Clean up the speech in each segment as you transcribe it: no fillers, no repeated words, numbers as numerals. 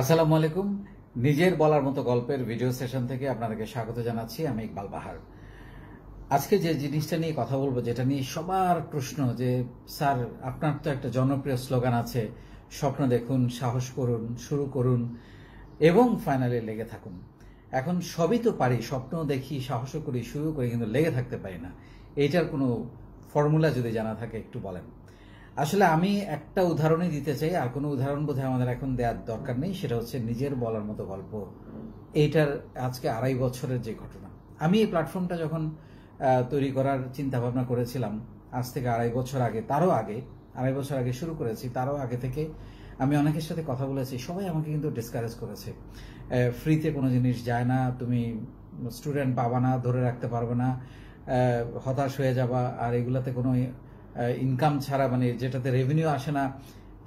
আসসালামু আলাইকুম। নিজের বলার মতো গল্পের ভিডিও সেশন থেকে আপনাদেরকে স্বাগত জানাচ্ছি। আমি ইকবাল বাহার। আজকে যে জিনিসটা নিয়ে কথা বলবো, যেটা নিয়ে সবার প্রশ্ন যে স্যার আপনার তো একটা জনপ্রিয় স্লোগান আছে, স্বপ্ন দেখুন, সাহস করুন, শুরু করুন এবং ফাইনালে লেগে থাকুন। এখন সবই তো পারি, স্বপ্ন দেখি, সাহস করি, শুরু করি, কিন্তু লেগে থাকতে পারি না। এইটার কোনো ফর্মুলা যদি জানা থাকে একটু বলেন। আসলে আমি একটা উদাহরণই দিতে চাই, আর কোনো উদাহরণ বোধহয় আমাদের এখন দেওয়ার দরকার নেই। সেটা হচ্ছে নিজের বলার মতো গল্প। এইটার আজকে 2.5 বছরের যে ঘটনা। আমি এই প্ল্যাটফর্মটা যখন তৈরি করার চিন্তাভাবনা করেছিলাম আজ থেকে 2.5 বছর আগে, তারও আগে 2.5 বছর আগে শুরু করেছি, তারও আগে থেকে আমি অনেকের সাথে কথা বলেছি। সবাই আমাকে কিন্তু ডিসকারেজ করেছে, ফ্রিতে কোনো জিনিস যায় না, তুমি স্টুডেন্ট পাবা না, ধরে রাখতে পারবে না, হতাশ হয়ে যাবা, আর এগুলাতে কোনো ইনকাম ছাড়া, মানে যেটাতে রেভিনিউ আসে না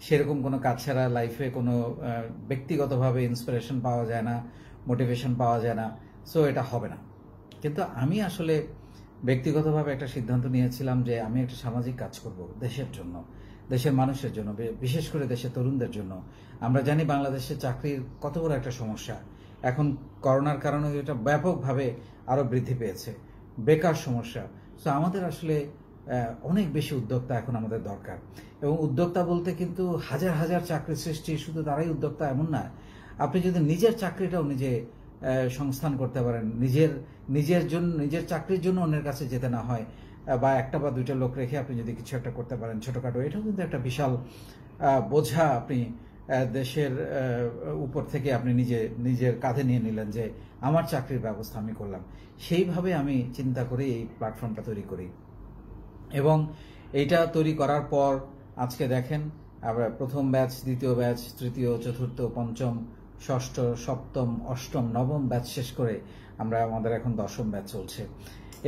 সেরকম কোনো কাজ ছাড়া লাইফে কোনো ব্যক্তিগতভাবে ইন্সপিরেশন পাওয়া যায় না, মোটিভেশন পাওয়া যায় না, সো এটা হবে না। কিন্তু আমি আসলে ব্যক্তিগতভাবে একটা সিদ্ধান্ত নিয়েছিলাম যে আমি একটা সামাজিক কাজ করব দেশের জন্য, দেশের মানুষের জন্য, বিশেষ করে দেশের তরুণদের জন্য। আমরা জানি বাংলাদেশে চাকরির কত বড় একটা সমস্যা। এখন করোনার কারণে এটা ব্যাপকভাবে আরও বৃদ্ধি পেয়েছে, বেকার সমস্যা। সো আমাদের আসলে অনেক বেশি উদ্যোক্তা এখন আমাদের দরকার। এবং উদ্যোক্তা বলতে কিন্তু হাজার হাজার চাকরি সৃষ্টি, শুধু তারাই উদ্যোক্তা এমন না। আপনি যদি নিজের চাকরিটাও নিজে সংস্থান করতে পারেন, নিজের চাকরির জন্য অন্যের কাছে যেতে না হয়, বা একটা বা দুইটা লোক রেখে আপনি যদি কিছু একটা করতে পারেন ছোটখাটো, এটাও কিন্তু একটা বিশাল বোঝা আপনি দেশের উপর থেকে আপনি নিজের কাঁধে নিয়ে নিলেন যে আমার চাকরির ব্যবস্থা আমি করলাম। সেইভাবে আমি চিন্তা করে এই প্ল্যাটফর্মটা তৈরি করি। এবং এইটা তৈরি করার পর আজকে দেখেন আমরা প্রথম ব্যাচ, দ্বিতীয় ব্যাচ, তৃতীয়, চতুর্থ, পঞ্চম, ষষ্ঠ, সপ্তম, অষ্টম, নবম ব্যাচ শেষ করে আমরা আমাদের এখন 10ম ব্যাচ চলছে।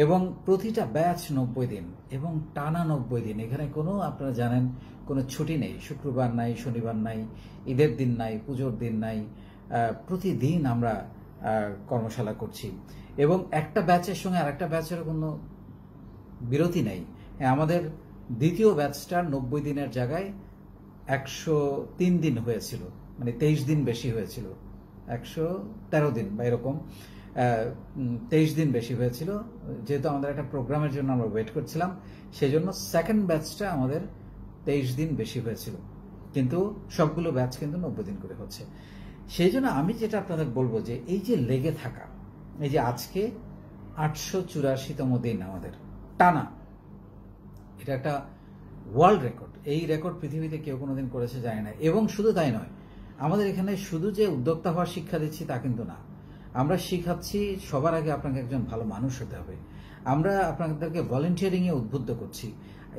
এবং প্রতিটা ব্যাচ 90 দিন, এবং টানা 90 দিন। এখানে কোনো, আপনারা জানেন, কোনো ছুটি নেই, শুক্রবার নাই, শনিবার নাই, ঈদের দিন নাই, পুজোর দিন নাই। প্রতিদিন আমরা কর্মশালা করছি এবং একটা ব্যাচের সঙ্গে আর একটা ব্যাচের কোনো বিরতি নেই। আমাদের দ্বিতীয় ব্যাচটা 90 দিনের জায়গায় 103 দিন হয়েছিল, মানে 23 দিন বেশি হয়েছিল, 113 দিন বা এরকম 23 দিন বেশি হয়েছিল। যেহেতু আমাদের একটা প্রোগ্রামের জন্য আমরা ওয়েট করছিলাম, সেজন্য সেকেন্ড ব্যাচটা আমাদের 23 দিন বেশি হয়েছিল। কিন্তু সবগুলো ব্যাচ কিন্তু 90 দিন করে হচ্ছে। সেই জন্য আমি যেটা আপনাদের বলবো যে এই যে লেগে থাকা, এই যে আজকে 884তম দিন আমাদের টানা, এটা একটা ওয়ার্ল্ড রেকর্ড। এই রেকর্ড পৃথিবীতে কেউ কোনোদিন করেছে যায় না। এবং শুধু তাই নয়, আমাদের এখানে শুধু যে উদ্যোক্তা হওয়ার শিক্ষা দিচ্ছি তা কিন্তু না। আমরা শিখাচ্ছি সবার আগে আপনাকে একজন ভালো মানুষ হতে হবে। আমরা আপনাদেরকে ভলেন্টিয়ারিংয়ে উদ্বুদ্ধ করছি।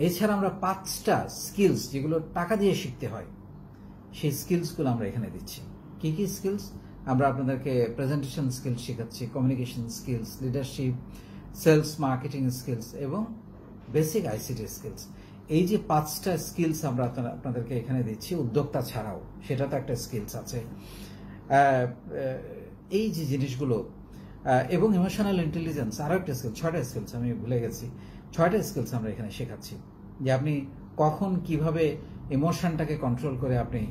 এছাড়া আমরা 5টা স্কিলস যেগুলো টাকা দিয়ে শিখতে হয়, সেই স্কিলসগুলো আমরা এখানে দিচ্ছি। কি কি স্কিলস? আমরা আপনাদেরকে প্রেজেন্টেশন স্কিলস শেখাচ্ছি, communication skills, leadership, sales, marketing skills এবং বেসিক আইসিটি স্কিলস। এই যে 5টা স্কিলস আমরা আপনাদেরকে এখানে দিচ্ছি, উদ্যোক্তা ছাড়াও সেটা তো একটা স্কিলস আছে। এই যে জিনিসগুলো এবং ইমোশনাল ইন্টেলিজেন্স আরও একটা স্কিল, 6টা স্কিলস, আমি ভুলে গেছি, 6টা স্কিলস আমরা এখানে শেখাচ্ছি। যে আপনি কখন কিভাবে ইমোশনটাকে কন্ট্রোল করে আপনি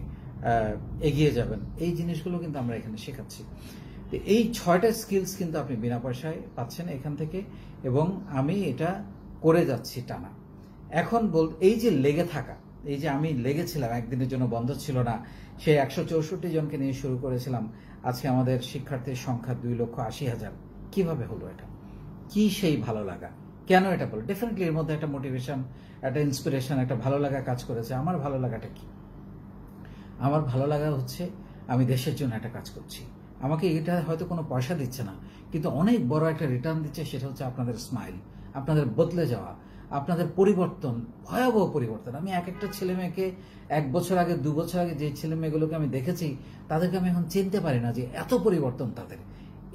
এগিয়ে যাবেন, এই জিনিসগুলো কিন্তু আমরা এখানে শেখাচ্ছি। তো এই 6টা স্কিলস কিন্তু আপনি বিনা পয়সায় পাচ্ছেন এখান থেকে, এবং আমি এটা করে যাচ্ছি টানা। এখন এই যে লেগে থাকা, এই যে আমি লেগেছিলাম, একদিনের জন্য বন্ধ ছিল না, সেই 164 জনকে নিয়ে শুরু করেছিলাম। আজকে আমাদের শিক্ষার্থীর সংখ্যা 2,80,000। কিভাবে হলো এটা? কি সেই ভালো লাগা? কেন এটা বলো? ডেফিনেটলি এর মধ্যে একটা মোটিভেশন, একটা ইন্সপিরেশন, একটা ভালো লাগা কাজ করেছে। আমার ভালো লাগাটা কি? আমার ভালো লাগা হচ্ছে আমি দেশের জন্য একটা কাজ করছি। আমাকে এটা হয়তো কোনো পয়সা দিচ্ছে না, কিন্তু অনেক বড় একটা রিটার্ন দিচ্ছে। সেটা হচ্ছে আপনাদের স্মাইল, আপনাদের বদলে যাওয়া, আপনাদের পরিবর্তন, ভয়াবহ পরিবর্তন। আমি একটা ছেলে মেয়েকে 1 বছর আগে, 2 বছর আগে যে ছেলে মেয়েগুলোকে আমি দেখেছি, তাদেরকে আমি এখন চিনতে পারি না যে এত পরিবর্তন তাদের।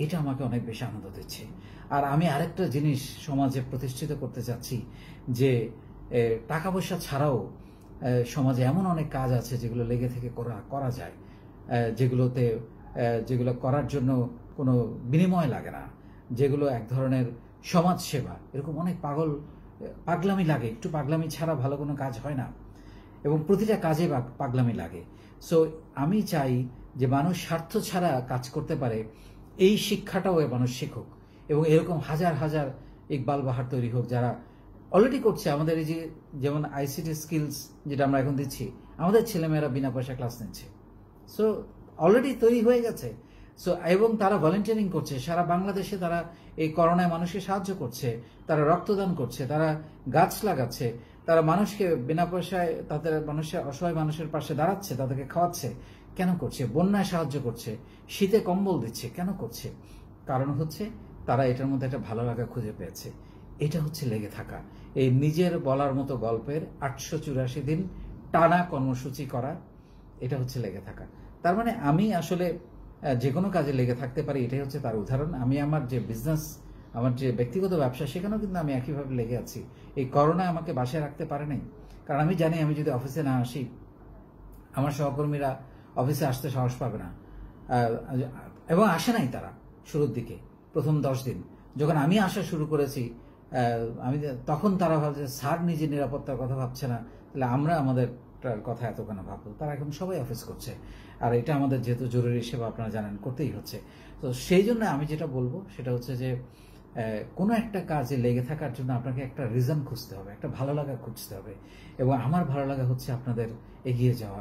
এটা আমাকে অনেক বেশি আনন্দ দিচ্ছে। আর আমি আরেকটা জিনিস সমাজে প্রতিষ্ঠিত করতে চাচ্ছি, যে টাকা পয়সা ছাড়াও সমাজে এমন অনেক কাজ আছে যেগুলো লেগে থেকে করা যায়, যেগুলো করার জন্য কোনো বিনিময় লাগে না, যেগুলো এক ধরনের সমাজ সেবা। এরকম অনেক পাগলামি লাগে, একটু পাগলামি ছাড়া ভালো কোনো কাজ হয় না, এবং প্রতিটা কাজে পাগলামি লাগে। সো আমি চাই যে মানুষ স্বার্থ ছাড়া কাজ করতে পারে, এই শিক্ষাটাও মানুষ শিখুক এবং এরকম হাজার হাজার ইকবাল বাহার তৈরি হোক যারা অলরেডি করছে। আমাদের এই যে যেমন আইসিটি স্কিলস যেটা আমরা এখন দিচ্ছি, আমাদের ছেলেমেয়েরা বিনা পয়সা ক্লাস নিচ্ছে, সো অলরেডি তৈরি হয়ে গেছে। সো এবং তারা ভলেন্টিয়ারিং করছে সারা বাংলাদেশে, তারা এই করোনায় মানুষকে সাহায্য করছে, তারা রক্তদান করছে, তারা গাছ লাগাচ্ছে, তারা মানুষকে বিনা পয়সায় তাদের মানুষের অসহায় মানুষের পাশে দাঁড়াচ্ছে, তাদেরকে খাওয়াচ্ছে। কেন করছে? বন্যায় সাহায্য করছে, শীতে কম্বল দিচ্ছে। কেন করছে? কারণ হচ্ছে তারা এটার মধ্যে একটা ভালো লাগা খুঁজে পেয়েছে। এটা হচ্ছে লেগে থাকা। এই নিজের বলার মতো গল্পের ৮৮৪ দিন টানা কর্মসূচি করা, এটা হচ্ছে লেগে থাকা। তার মানে আমি আসলে যে কোনো কাজে লেগে থাকতে পারি, এটাই হচ্ছে তার উদাহরণ। আমি আমার যে বিজনেস, আমার যে ব্যক্তিগত ব্যবসা, সেখানেও কিন্তু আমি একইভাবে লেগে আছি। এই করোনা আমাকে বাসায় রাখতে পারে নাই, কারণ আমি জানি আমি যদি অফিসে না আসি আমার সহকর্মীরা অফিসে আসতে সাহস পাবে না, এবং আসে নাই তারা শুরুর দিকে। প্রথম ১০ দিন যখন আমি আসা শুরু করেছি আমি তখন তারা ভাবছে স্যার নিজের নিরাপত্তার কথা ভাবছে না, তাহলে আমরা আমাদের কথা এত কেন ভাববো? তারা এখন সবাই অফিস করছে, আর এটা আমাদের যেহেতু জরুরি সেবা আপনারা জানেন করতেই হচ্ছে। তো সেই জন্য আমি যেটা বলবো সেটা হচ্ছে যে কোনো একটা কাজে লেগে থাকার জন্য আপনাকে একটা রিজন খুঁজতে হবে, একটা ভালো লাগা খুঁজতে হবে। এবং আমার ভালো লাগা হচ্ছে আপনাদের এগিয়ে যাওয়া,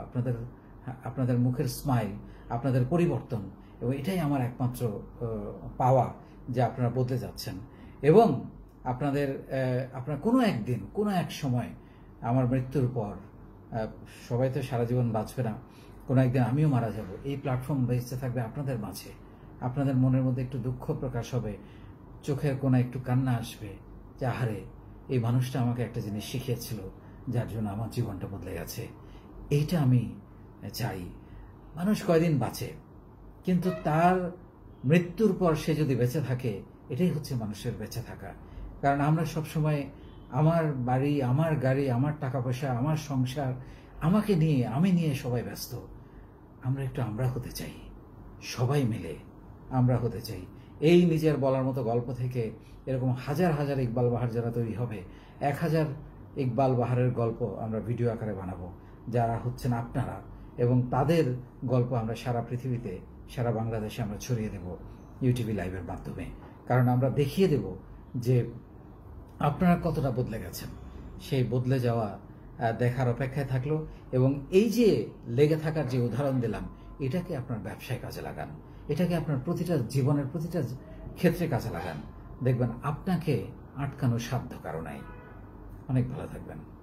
আপনাদের মুখের স্মাইল, আপনাদের পরিবর্তন, এবং এটাই আমার একমাত্র পাওয়া যে আপনারা বদলে যাচ্ছেন। এবং আপনার কোনো একদিন কোনো এক সময় আমার মৃত্যুর পর, সবাই তো সারা জীবন বাঁচবে না, কোনো একদিন আমিও মারা যাব, এই প্ল্যাটফর্ম বেঁচে থাকবে আপনাদের মাঝে। আপনাদের মনের মধ্যে একটু দুঃখ প্রকাশ হবে, চোখের কোণে একটু কান্না আসবে যে আহারে এই মানুষটা আমাকে একটা জিনিস শিখিয়েছিল যার জন্য আমার জীবনটা বদলে গেছে। এইটা আমি চাই। মানুষ কয়দিন বাঁচে, কিন্তু তার মৃত্যুর পর সে যদি বেঁচে থাকে, এটাই হচ্ছে মানুষের বেঁচে থাকা। কারণ আমরা সবসময় আমার বাড়ি, আমার গাড়ি, আমার টাকা পয়সা, আমার সংসার, আমাকে নিয়ে, আমি নিয়ে সবাই ব্যস্ত। আমরা একটু আমরা হতে চাই, সবাই মিলে আমরা হতে চাই। এই নিজের বলার মতো গল্প থেকে এরকম হাজার হাজার ইকবাল বাহার যারা তৈরি হবে, ১০০০ ইকবাল বাহারের গল্প আমরা ভিডিও আকারে বানাবো, যারা হচ্ছেন আপনারা, এবং তাদের গল্প আমরা সারা পৃথিবীতে, সারা বাংলাদেশে আমরা ছড়িয়ে দেব ইউটিভি লাইভের মাধ্যমে। কারণ আমরা দেখিয়ে দেব যে আপনারা কতটা বদলে গেছেন। সেই বদলে যাওয়া দেখার অপেক্ষায় থাকলো। এবং এই যে লেগে থাকার যে উদাহরণ দিলাম, এটাকে আপনার ব্যবসায় কাজে লাগান, এটাকে আপনার প্রতিটা জীবনের প্রতিটা ক্ষেত্রে কাজে লাগান, দেখবেন আপনাকে আটকানো সাধ্য কারো নাই। অনেক ভালো থাকবেন।